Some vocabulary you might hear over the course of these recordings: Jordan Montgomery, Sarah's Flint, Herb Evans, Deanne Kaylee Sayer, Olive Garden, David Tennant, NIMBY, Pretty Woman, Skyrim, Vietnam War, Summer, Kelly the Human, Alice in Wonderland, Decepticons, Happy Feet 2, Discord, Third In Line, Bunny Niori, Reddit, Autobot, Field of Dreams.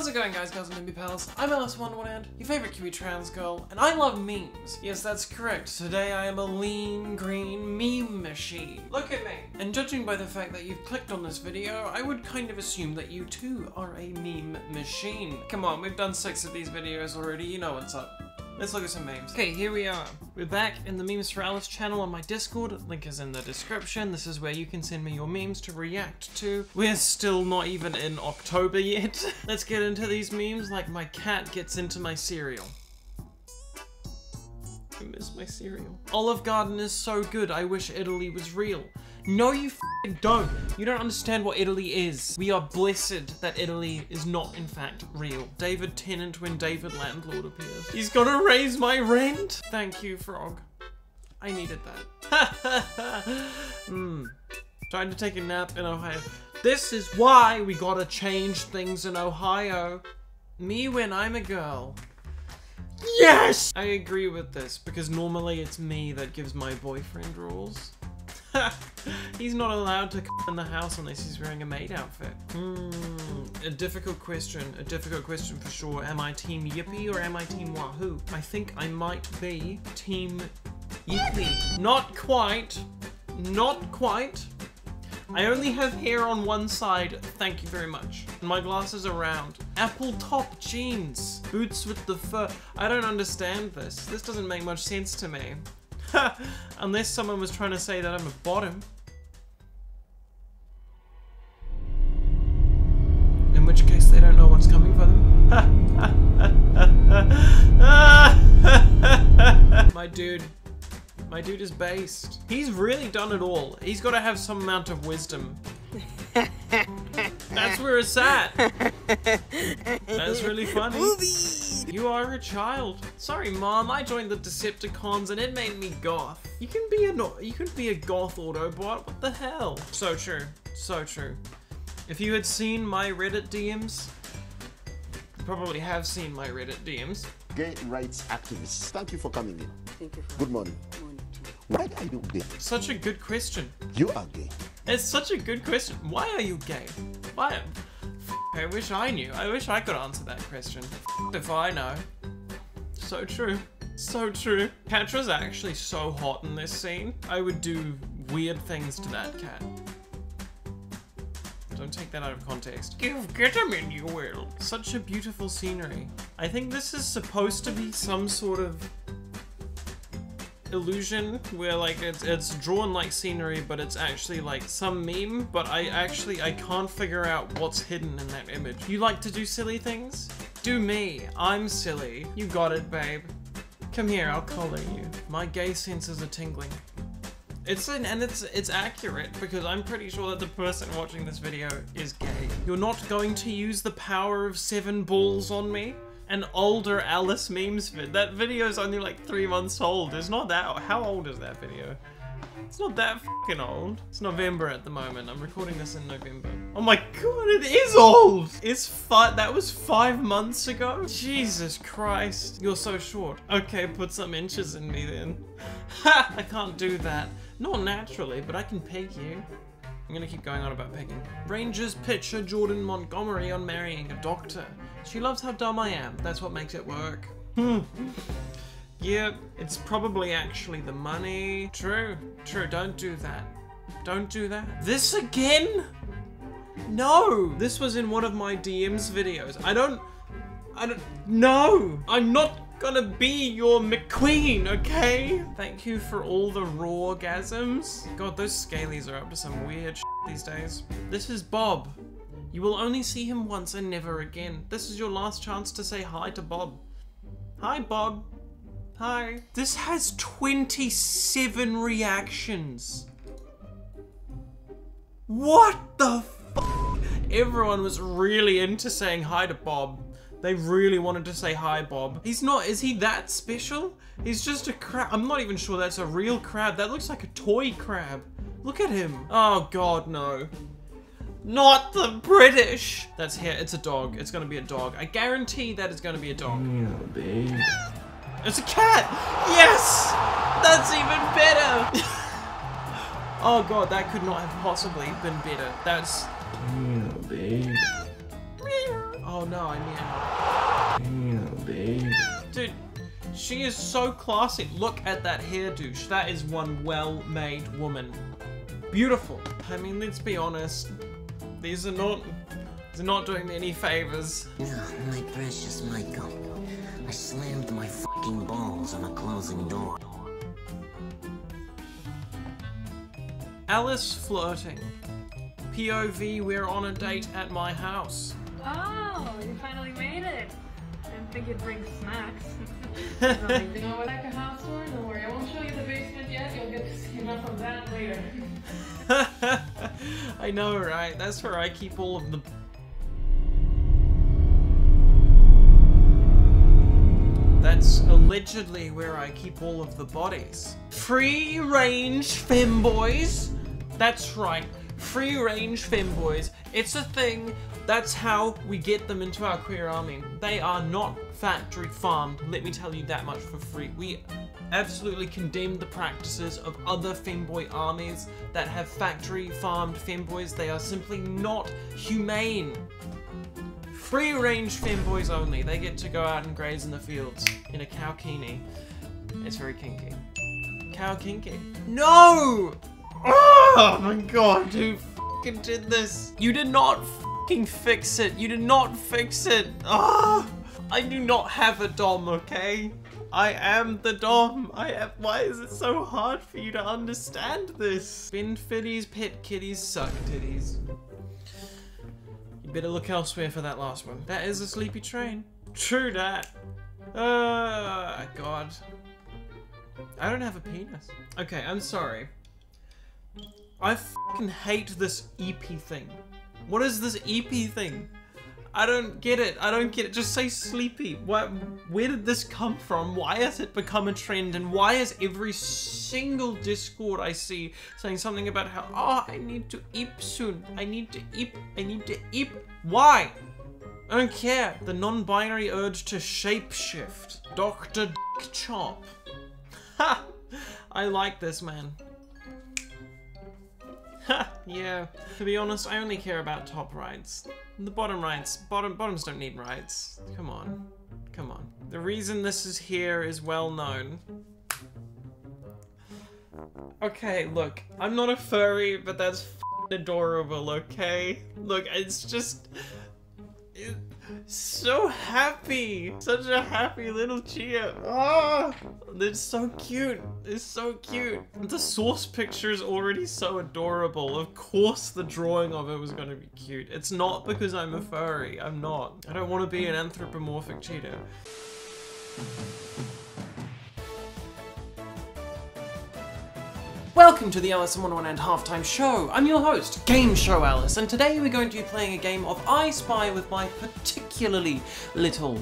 How's it going, guys, girls, and NIMBY pals? I'm Alice in Wonderland, your favorite QE trans girl, and I love memes. Yes, that's correct. Today I am a lean, green meme machine. Look at me. And judging by the fact that you've clicked on this video, I would kind of assume that you too are a meme machine. Come on, we've done 6 of these videos already, you know what's up. Let's look at some memes. Okay, here we are. We're back in the Memes for Alice channel on my Discord. Link is in the description. This is where you can send me your memes to react to. We're still not even in October yet. Let's get into these memes like my cat gets into my cereal. I miss my cereal. Olive Garden is so good. I wish Italy was real. No, you f***ing don't. You don't understand what Italy is. We are blessed that Italy is not, in fact, real. David Tennant when David Landlord appears. He's gonna raise my rent. Thank you, frog. I needed that. Trying to take a nap in Ohio. This is why we gotta change things in Ohio. Me when I'm a girl. Yes! I agree with this, because normally it's me that gives my boyfriend rules. He's not allowed to in the house unless he's wearing a maid outfit. A difficult question. A difficult question for sure. Am I team Yippee or am I team Wahoo? I think I might be team Yippee. Not quite. Not quite. I only have hair on one side, thank you very much. My glasses are round. Apple top jeans. Boots with the fur. I don't understand this. This doesn't make much sense to me. Unless someone was trying to say that I'm a bottom. In which case they don't know what's coming for them. My dude is based. He's really done it all. He's got to have some amount of wisdom. That's where it's at. That's really funny. Movie. You are a child. Sorry, Mom. I joined the Decepticons and it made me goth. You can be a goth Autobot. What the hell? So true. So true. If you had seen my Reddit DMs, you probably have seen my Reddit DMs. Gay rights activists. Thank you for coming in. Thank you. Good morning. Why are you gay? Such a good question. You are gay. It's such a good question. Why are you gay? Why? I wish I knew. I wish I could answer that question. If I know. So true. So true. Catra's actually so hot in this scene. I would do weird things to that cat. Don't take that out of context. You've got him in your world. Such a beautiful scenery. I think this is supposed to be some sort of illusion where like it's drawn like scenery but it's actually like some meme, but I can't figure out what's hidden in that image. You like to do silly things? Do me. I'm silly. You got it, babe. Come here, I'll collar you. My gay senses are tingling. It's accurate because I'm pretty sure that the person watching this video is gay. You're not going to use the power of 7 balls on me? An older Alice memes vid. That video's only like 3 months old. It's not that old. How old is that video? It's not that fucking old. It's November at the moment. I'm recording this in November. Oh my god, it is old! That was 5 months ago? Jesus Christ. You're so short. Okay, put some inches in me then. Ha! I can't do that. Not naturally, but I can peg you. I'm gonna keep going on about pegging. Rangers picture Jordan Montgomery on marrying a doctor. She loves how dumb I am. That's what makes it work. Yeah, it's probably actually the money. True, true, don't do that. Don't do that. This again? No! This was in one of my DMs videos. No! I'm not gonna be your McQueen, okay? Thank you for all the raw gasms. God, those scalies are up to some weird shit these days. This is Bob. You will only see him once and never again. This is your last chance to say hi to Bob. Hi, Bob. Hi. This has 27 reactions. What the f***? Everyone was really into saying hi to Bob. They really wanted to say hi, Bob. He's not, is he that special? He's just a crab. I'm not even sure that's a real crab. That looks like a toy crab. Look at him. Oh God, no. Not the British! That's here. It's a dog. It's gonna be a dog. I guarantee that it's gonna be a dog. Oh, it's a cat! Yes! That's even better! Oh god, that could not have possibly been better. That's... Oh, no, I mean... Damn, babe. Dude, she is so classy. Look at that hair douche. That is one well-made woman. Beautiful. I mean, let's be honest. They're not doing me any favors. Oh, my precious Michael. I slammed my fucking balls on a closing door. Alice flirting. POV, we're on a date at my house. Oh, you finally made it. I didn't think you'd bring snacks. You know what I can have for? Don't worry, I won't show you the basement yet. You'll get to see enough of that later. I know, right? That's where I keep all of the... That's allegedly where I keep all of the bodies. Free-range femboys? That's right. Free-range femboys. It's a thing. That's how we get them into our queer army. They are not factory farmed. Let me tell you that much for free. We absolutely condemn the practices of other femboy armies that have factory farmed femboys. They are simply not humane. Free-range femboys only. They get to go out and graze in the fields in a cow kini. It's very kinky. Cow kinky. No! Oh my god, who f***ing did this? You did not f***ing fix it. You did not fix it. Oh, I do not have a dom, okay? I am the dom. Why is it so hard for you to understand this? Bend fitties, pet kitties, suck titties. You better look elsewhere for that last one. That is a sleepy train. True that. God. I don't have a penis. Okay, I'm sorry. I fucking hate this EP thing. What is this EP thing? I don't get it. I don't get it. Just say sleepy. Where did this come from? Why has it become a trend? And why is every single Discord I see saying something about how, oh, I need to eep soon. I need to eep. I need to eep. Why? I don't care. The non-binary urge to shapeshift. Dr. Dick Chop. Ha! I like this, man. Yeah, to be honest, I only care about top rights. The bottom rights, bottoms don't need rights. Come on, come on. The reason this is here is well known. Okay, look, I'm not a furry, but that's f***ing adorable, okay? Look, it's just... It's so happy! Such a happy little cheer. Ah, it's so cute. It's so cute. The source picture is already so adorable. Of course the drawing of it was gonna be cute. It's not because I'm a furry. I'm not. I don't want to be an anthropomorphic cheetah. Welcome to the Alice in Wonderland Halftime Show. I'm your host, Game Show Alice, and today we're going to be playing a game of I Spy with my particularly little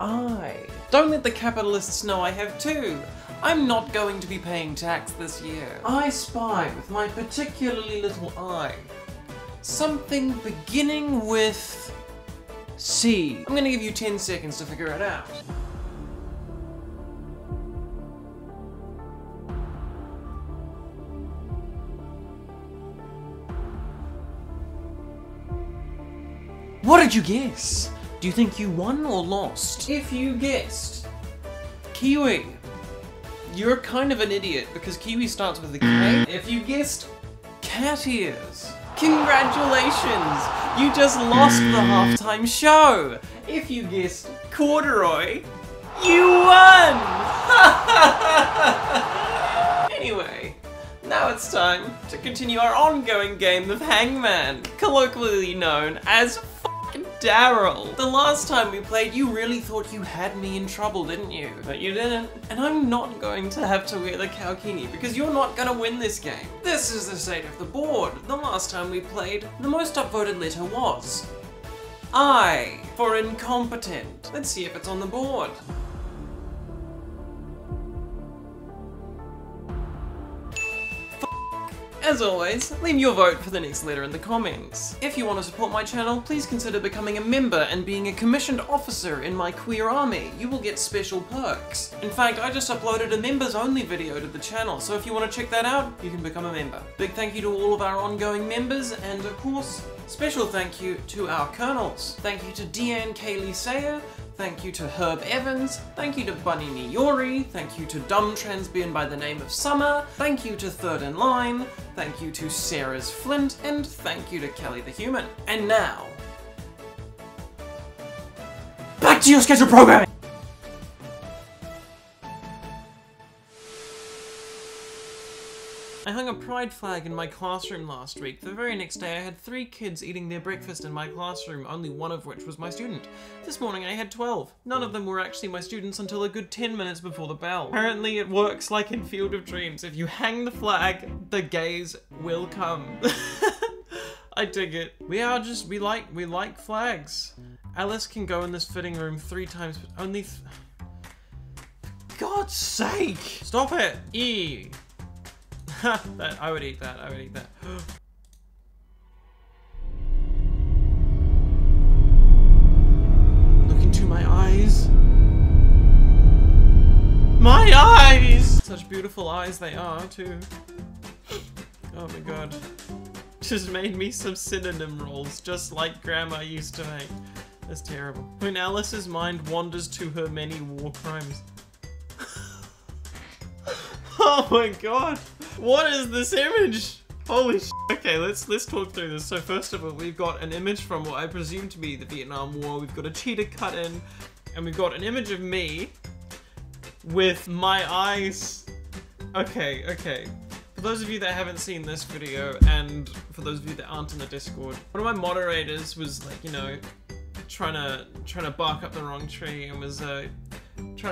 eye. Don't let the capitalists know I have two. I'm not going to be paying tax this year. I spy with my particularly little eye. Something beginning with C. I'm going to give you 10 seconds to figure it out. What did you guess? Do you think you won or lost? If you guessed Kiwi, you're kind of an idiot because Kiwi starts with a K. If you guessed cat ears, congratulations! You just lost the halftime show! If you guessed corduroy, you won! Anyway, now it's time to continue our ongoing game of Hangman, colloquially known as Daryl. The last time we played, you really thought you had me in trouble, didn't you? But you didn't. And I'm not going to have to wear the Kaukini because you're not gonna win this game. This is the state of the board. The last time we played, the most upvoted letter was I for incompetent. Let's see if it's on the board. As always, leave your vote for the next letter in the comments. If you want to support my channel, please consider becoming a member and being a commissioned officer in my queer army. You will get special perks. In fact, I just uploaded a members only video to the channel, so if you want to check that out, you can become a member. Big thank you to all of our ongoing members, and of course, Special thank you to our colonels. Thank you to Deanne Kaylee Sayer, thank you to Herb Evans, thank you to Bunny Niori, thank you to dumb transbian by the name of Summer, thank you to Third In Line, thank you to Sarah's Flint, and thank you to Kelly the Human. And now, back to your scheduled programming! I hung a pride flag in my classroom last week. The very next day I had 3 kids eating their breakfast in my classroom, only one of which was my student. This morning I had 12. None of them were actually my students until a good 10 minutes before the bell. Apparently it works like in Field of Dreams. If you hang the flag, the gays will come. I dig it. We like flags. Alice can go in this fitting room 3 times, but only for God's sake! Stop it! Eee. That, I would eat that, I would eat that. Look into my eyes. My eyes! Such beautiful eyes they are, too. Oh my god. Just made me some synonym rolls, just like Grandma used to make. That's terrible. When Alice's mind wanders to her many war crimes. Oh my god! What is this image? Holy sh**. Okay, let's talk through this. So first of all, we've got an image from what I presume to be the Vietnam War. We've got a cheetah cut in, and we've got an image of me with my eyes. Okay, okay. For those of you that haven't seen this video, and for those of you that aren't in the Discord, one of my moderators was like, you know, trying to bark up the wrong tree and was trying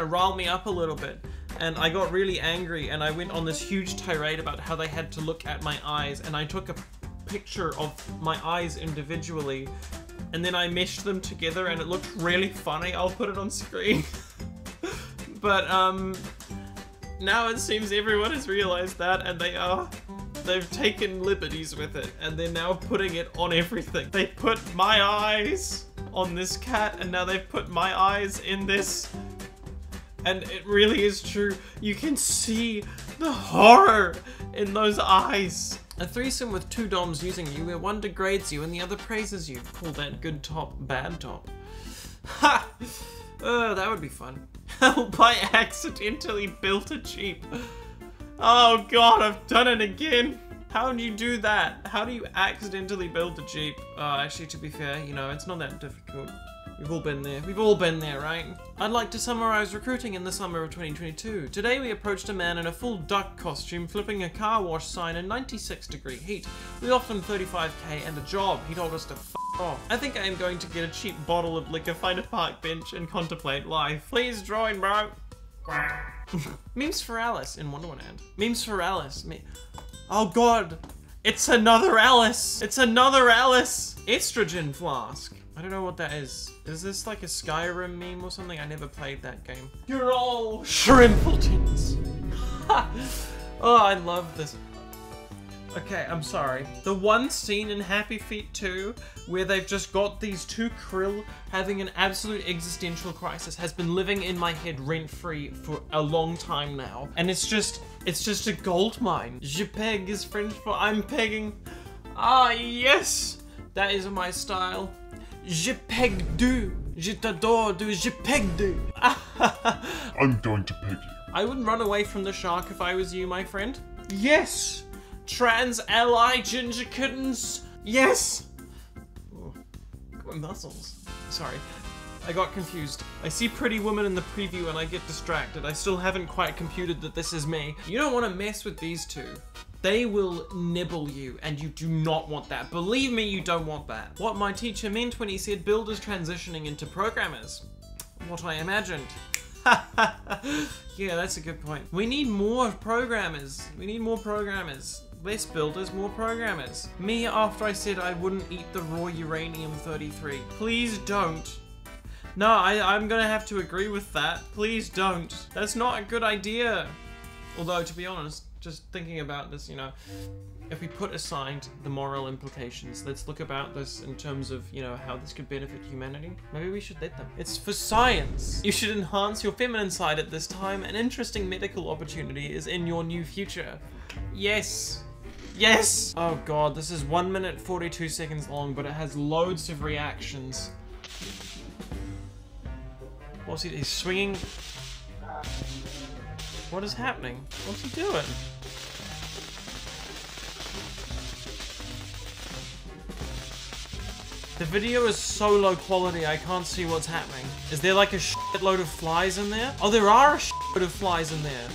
to rile me up a little bit. And I got really angry and I went on this huge tirade about how they had to look at my eyes, and I took a picture of my eyes individually and then I meshed them together and it looked really funny. I'll put it on screen. But now it seems everyone has realized that, and they've taken liberties with it and they're now putting it on everything. They put my eyes on this cat and now they've put my eyes in this. And it really is true. You can see the horror in those eyes. A threesome with 2 doms using you, where one degrades you and the other praises you. Call that good top, bad top. Ha! That would be fun. How I accidentally built a Jeep. Oh god, I've done it again. How do you do that? How do you accidentally build a Jeep? Actually, to be fair, you know, it's not that difficult. We've all been there. We've all been there, right? I'd like to summarize recruiting in the summer of 2022. Today we approached a man in a full duck costume flipping a car wash sign in 96-degree heat. We offered him 35k and a job. He told us to f*** off. I think I am going to get a cheap bottle of liquor, find a park bench, and contemplate life. Please join, bro. Memes for Alice in Wonderland. Memes for Alice. Oh god. It's another Alice. It's another Alice. Estrogen flask. I don't know what that is. Is this like a Skyrim meme or something? I never played that game. You're all shrimpletons. Oh, I love this. Okay, I'm sorry. The one scene in Happy Feet 2 where they've just got these 2 krill having an absolute existential crisis has been living in my head rent-free for a long time now. And it's just a gold mine. Je peg is French for I'm pegging. Ah, yes! That is my style. Je peg du. Je t'adore du. Je peg du. I'm going to peg you. I would run away from the shark if I was you, my friend. Yes! Trans ally ginger kittens. Yes! Oh, my muscles. Sorry. I got confused. I see Pretty Woman in the preview and I get distracted. I still haven't quite computed that this is me. You don't want to mess with these 2. They will nibble you, and you do not want that. Believe me, you don't want that. What my teacher meant when he said builders transitioning into programmers. What I imagined. Yeah, that's a good point. We need more programmers. We need more programmers. Less builders, more programmers. Me after I said I wouldn't eat the raw uranium-33. Please don't. No, I'm gonna have to agree with that. Please don't. That's not a good idea. Although, to be honest, just thinking about this, you know, if we put aside the moral implications, let's look about this in terms of, you know, how this could benefit humanity. Maybe we should let them. It's for science. You should enhance your feminine side at this time. An interesting medical opportunity is in your new future. Yes. Yes! Oh god, this is 1 minute 42 seconds long, but it has loads of reactions. What's he? He's swinging. What is happening? What's he doing? The video is so low quality, I can't see what's happening. Is there like a shitload of flies in there? Oh, there are a shitload of flies in there.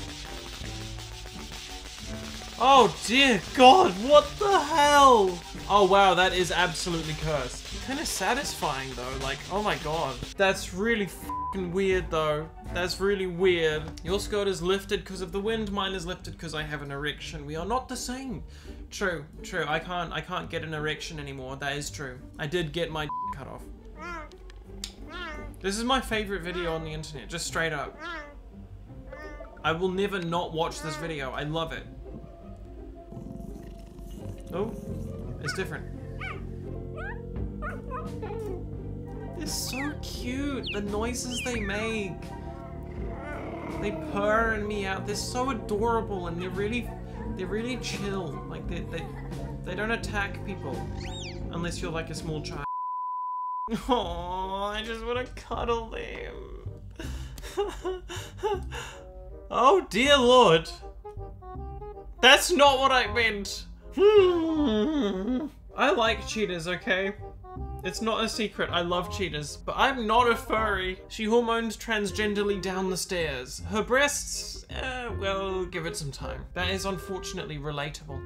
Oh dear god, what the hell? Oh wow, that is absolutely cursed. Kind of satisfying though, like, oh my god. That's really f***ing weird though. That's really weird. Your skirt is lifted because of the wind, mine is lifted because I have an erection. We are not the same. True, true. I can't get an erection anymore. That is true. I did get my cut off. This is my favorite video on the internet, just straight up. I will never not watch this video. I love it. Oh, it's different. They're so cute. The noises they make. They purr and meow. They're so adorable and they're really chill. Like they don't attack people unless you're like a small child. Oh, I just want to cuddle them. Oh dear lord. That's not what I meant. I like cheetahs, okay? It's not a secret, I love cheetahs, but I'm not a furry. She hormones transgenderly down the stairs. Her breasts, well, give it some time. That is unfortunately relatable.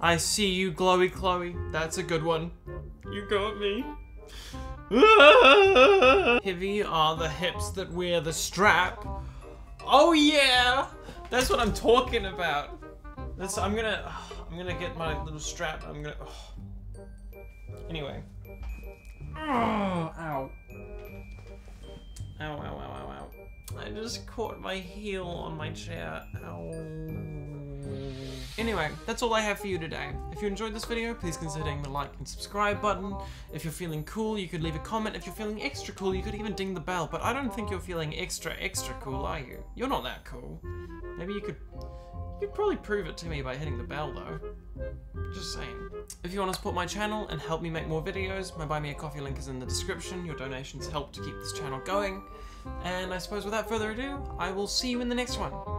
I see you, Glowy Chloe. That's a good one. You got me. Heavy are the hips that wear the strap. Oh yeah! That's what I'm talking about. That's, I'm gonna get my little strap. Oh. Anyway. Oh, ow. Ow, ow, ow, ow, ow. I just caught my heel on my chair. Ow. Anyway, that's all I have for you today. If you enjoyed this video, please consider hitting the like and subscribe button. If you're feeling cool, you could leave a comment. If you're feeling extra cool, you could even ding the bell. But I don't think you're feeling extra cool, are you? You're not that cool. Maybe you could... You'd probably prove it to me by hitting the bell though. Just saying. If you want to support my channel and help me make more videos, my Buy Me A Coffee link is in the description. Your donations help to keep this channel going. And I suppose without further ado, I will see you in the next one.